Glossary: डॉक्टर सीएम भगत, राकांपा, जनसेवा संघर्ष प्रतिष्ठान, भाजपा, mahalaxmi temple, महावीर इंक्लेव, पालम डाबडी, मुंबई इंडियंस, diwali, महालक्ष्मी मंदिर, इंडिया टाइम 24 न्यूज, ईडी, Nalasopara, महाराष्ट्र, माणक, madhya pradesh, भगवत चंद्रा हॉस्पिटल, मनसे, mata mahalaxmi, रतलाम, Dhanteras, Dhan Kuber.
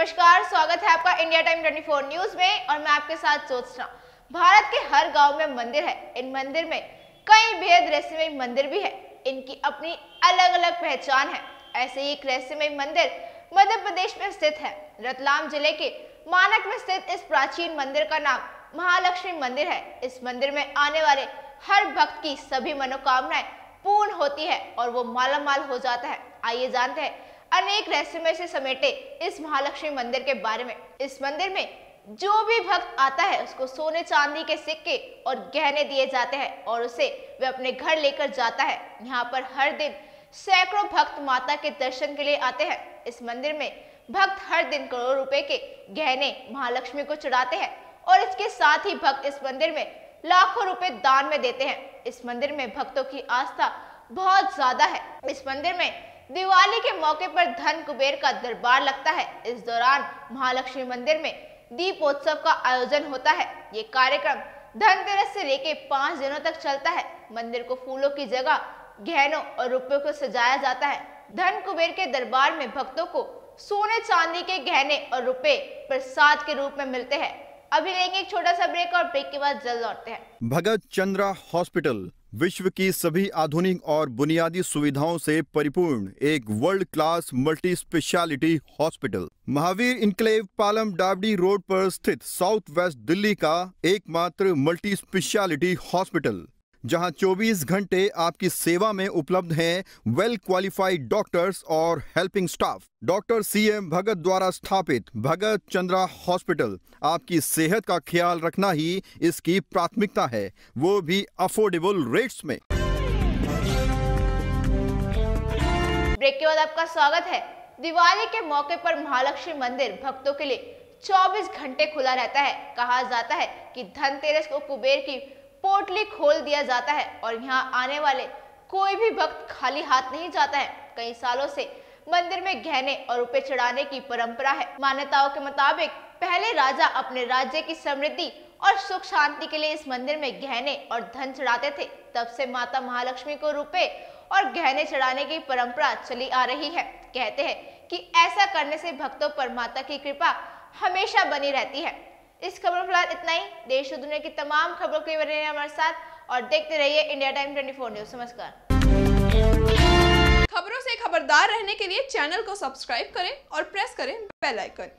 नमस्कार, स्वागत है आपका इंडिया टाइम 24 न्यूज में और मैं आपके साथ सोचना। भारत के हर गांव में मंदिर है। इन मंदिर में कई बेहद रहस्यमय मंदिर भी है। इनकी अपनी अलग अलग पहचान है। ऐसे ही एक रहस्यमय मंदिर मध्य प्रदेश में स्थित है। रतलाम जिले के माणक में स्थित इस प्राचीन मंदिर का नाम महालक्ष्मी मंदिर है। इस मंदिर में आने वाले हर भक्त की सभी मनोकामनाएं पूर्ण होती है और वो मालामाल हो जाता है। आइए जानते हैं अनेक रहस्यमय से समेटे इस महालक्ष्मी मंदिर के बारे में। इस मंदिर में जो भी भक्त आता है उसको सोने चांदी के सिक्के और गहने दिए जाते हैं और उसे वे अपने घर लेकर जाता है। यहाँ पर हर दिन सैकड़ों भक्त माता के दर्शन के लिए आते हैं। इस मंदिर में भक्त हर दिन करोड़ों रुपए के गहने महालक्ष्मी को चढ़ाते हैं और इसके साथ ही भक्त इस मंदिर में लाखों रुपए दान में देते हैं। इस मंदिर में भक्तों की आस्था बहुत ज्यादा है। इस मंदिर में दिवाली के मौके पर धन कुबेर का दरबार लगता है। इस दौरान महालक्ष्मी मंदिर में दीपोत्सव का आयोजन होता है। ये कार्यक्रम धनतेरस से लेके 5 दिनों तक चलता है। मंदिर को फूलों की जगह गहनों और रुपयों को सजाया जाता है। धन कुबेर के दरबार में भक्तों को सोने चांदी के गहने और रुपए प्रसाद के रूप में मिलते हैं। अभी लेंगे एक छोटा सा ब्रेक और ब्रेक के बाद जल्द लौटते हैं। भगवत चंद्रा हॉस्पिटल विश्व की सभी आधुनिक और बुनियादी सुविधाओं से परिपूर्ण एक world class multi speciality hospital. महावीर इंक्लेव पालम डाबडी road पर स्थित साउथ वेस्ट दिल्ली का एकमात्र मल्टी स्पेशलिटी हॉस्पिटल, जहां 24 घंटे आपकी सेवा में उपलब्ध हैं वेल क्वालिफाइड डॉक्टर्स और helping staff. डॉक्टर सीएम भगत द्वारा स्थापित भगत चंद्रा हॉस्पिटल आपकी सेहत का ख्याल रखना ही इसकी प्राथमिकता है, वो भी अफोर्डेबल रेट्स में। ब्रेक के बाद आपका स्वागत है। दिवाली के मौके पर महालक्ष्मी मंदिर भक्तों के लिए 24 घंटे खुला रहता है। कहा जाता है कि धनतेरस को कुबेर की पोटली खोल दिया जाता है और यहाँ आने वाले कोई भी भक्त खाली हाथ नहीं जाता है। कई सालों से मंदिर में गहने और रुपए चढ़ाने की परंपरा है। मान्यताओं के मुताबिक पहले राजा अपने राज्य की समृद्धि और सुख शांति के लिए इस मंदिर में गहने और धन चढ़ाते थे। तब से माता महालक्ष्मी को रुपए और गहने चढ़ाने की परंपरा चली आ रही है। कहते हैं कि ऐसा करने से भक्तों पर माता की कृपा हमेशा बनी रहती है। इस खबर में फिलहाल इतना ही। देश और दुनिया की तमाम खबरों के लिए बने रहिए हमारे साथ और देखते रहिए इंडिया टाइम 24 न्यूज। नमस्कार। खबरों से खबरदार रहने के लिए चैनल को सब्सक्राइब करें और प्रेस करें बेल आइकन।